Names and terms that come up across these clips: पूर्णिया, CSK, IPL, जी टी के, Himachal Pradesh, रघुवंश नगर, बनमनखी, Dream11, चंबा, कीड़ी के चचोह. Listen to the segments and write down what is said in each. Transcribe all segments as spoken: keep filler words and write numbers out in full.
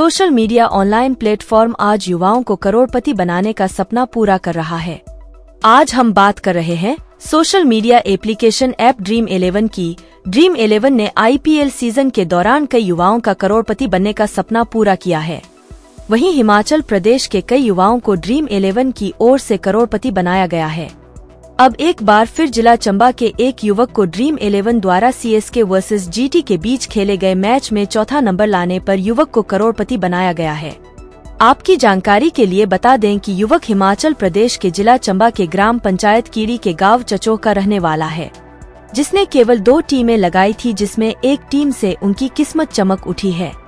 Social media online platform आज युवाओं को करोड़पति बनाने का सपना पूरा कर रहा है। आज हम बात कर रहे हैं social media application app Dream Eleven की। ड्रीम इलेवन ने आई पी एल सीजन के दौरान कई युवाओं का करोड़पति बनने का सपना पूरा किया है। वहीं हिमाचल प्रदेश के कई युवाओं को ड्रीम इलेवन की ओर से करोड़पति बनाया गया है। अब एक बार फिर जिला चंबा के एक युवक को ड्रीम इलेवन द्वारा C S K versus जी टी के बीच खेले गए मैच में चौथा नंबर लाने पर युवक को करोड़पति बनाया गया है। आपकी जानकारी के लिए बता दें कि युवक हिमाचल प्रदेश के जिला चंबा के ग्राम पंचायत कीड़ी के गाँव चचो का रहने वाला है, जिसने केवल दो टीमें लगाई थी, जिसमें एक टीम से उनकी किस्मत चमक उठी है।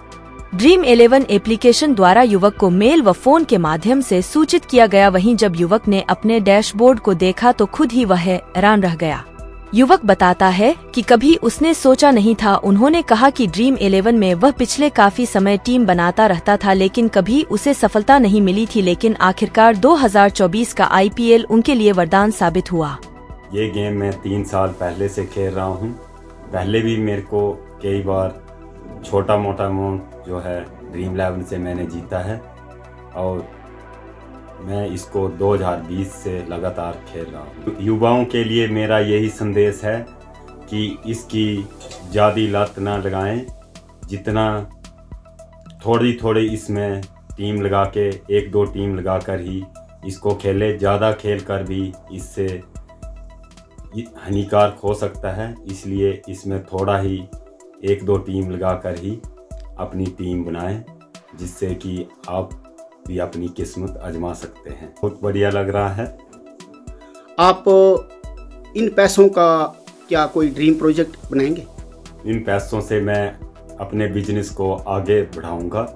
ड्रीम इलेवन एप्लीकेशन द्वारा युवक को मेल व फोन के माध्यम से सूचित किया गया। वहीं जब युवक ने अपने डैशबोर्ड को देखा तो खुद ही वह हैरान रह गया। युवक बताता है कि कभी उसने सोचा नहीं था। उन्होंने कहा कि ड्रीम इलेवन में वह पिछले काफी समय टीम बनाता रहता था, लेकिन कभी उसे सफलता नहीं मिली थी, लेकिन आखिरकार दो हज़ार चौबीस का आई पी एल उनके लिए वरदान साबित हुआ। ये गेम मैं तीन साल पहले से खेल रहा हूँ। पहले भी मेरे को कई बार छोटा मोटा अमाउंट जो है ड्रीम इलेवन से मैंने जीता है और मैं इसको दो हज़ार बीस से लगातार खेल रहा हूँ। युवाओं के लिए मेरा यही संदेश है कि इसकी ज़्यादा लत ना लगाएं, जितना थोड़ी थोड़ी इसमें टीम लगा के एक दो टीम लगा कर ही इसको खेले। ज़्यादा खेल कर भी इससे हानिकारक हो सकता है, इसलिए इसमें थोड़ा ही एक दो टीम लगाकर ही अपनी टीम बनाएं, जिससे कि आप भी अपनी किस्मत आजमा सकते हैं। बहुत बढ़िया लग रहा है। आप इन पैसों का क्या कोई ड्रीम प्रोजेक्ट बनाएंगे? इन पैसों से मैं अपने बिजनेस को आगे बढ़ाऊंगा